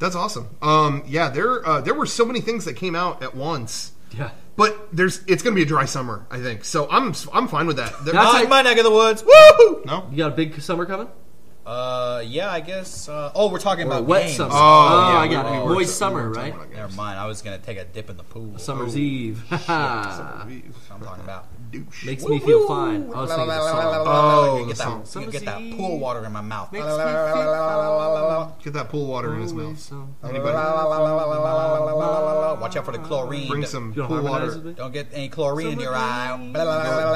That's awesome. Yeah, there were so many things that came out at once. Yeah. But it's going to be a dry summer, I think. So I'm fine with that. Not in my neck of the woods. Woo! No. You got a big summer coming? Yeah, I guess. We're talking about wet games. Summer. Oh, yeah, I got it. Boys' summer, right? Never mind. I was going to take a dip in the pool. Summer's Eve. Summer's Eve. I'm talking about. Douche. Makes me feel fine. I was thinking the song. Oh, get that pool water in my mouth. Get that pool water in his mouth. Anybody? Watch out for the chlorine. Bring some pool water. Don't get any chlorine in your eye.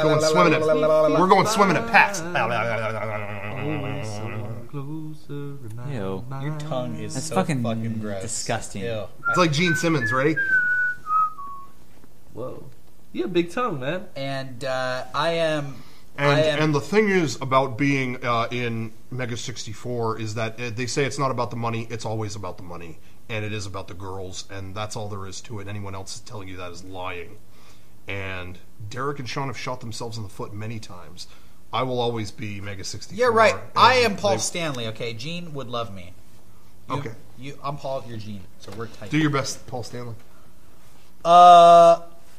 Going swimming at. We're going swimming at Pax. Ew. Your tongue is so fucking gross. Disgusting. It's like Gene Simmons, ready? Whoa. Yeah, big tongue, man. And And the thing is about being in Mega 64 is that they say it's not about the money. It's always about the money. And it is about the girls. And that's all there is to it. Anyone else telling you that is lying. And Derek and Sean have shot themselves in the foot many times. I will always be Mega 64. Yeah, right. I am Paul Stanley, okay? Gene would love me. I'm Paul, you're Gene. So we're tight. Do your best, Paul Stanley.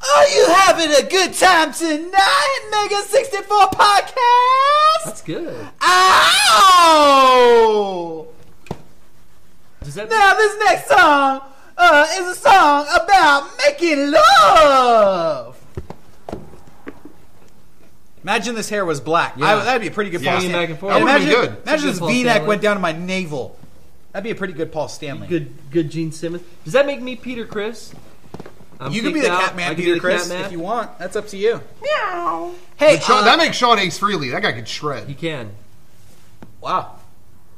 Are you having a good time tonight, Mega 64 Podcast? That's good. Ow! Now this next song is a song about making love. Imagine this hair was black. Yeah. That'd be a pretty good Paul Stanley. Back and forth. Imagine, good. Imagine this V-neck went down to my navel. That'd be a pretty good Paul Stanley. Good Gene Simmons. Does that make me Peter Criss? You can be the Catman, Peter Criss, if you want. That's up to you. Meow. Hey, that makes Sean Ace Frehley. That guy can shred. He can. Wow.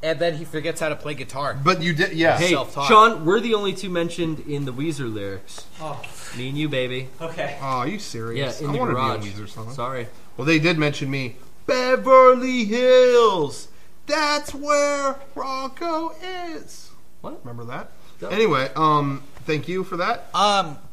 And then he forgets how to play guitar. But you did, yeah. Hey, Sean, we're the only two mentioned in the Weezer lyrics. Oh. Me and you, baby. Okay. Oh, are you serious? Yeah, in the garage. To be on Weezer song. Sorry. Well, they did mention me. Beverly Hills. That's where Rocco is. What? Remember that? Anyway, thank you for that.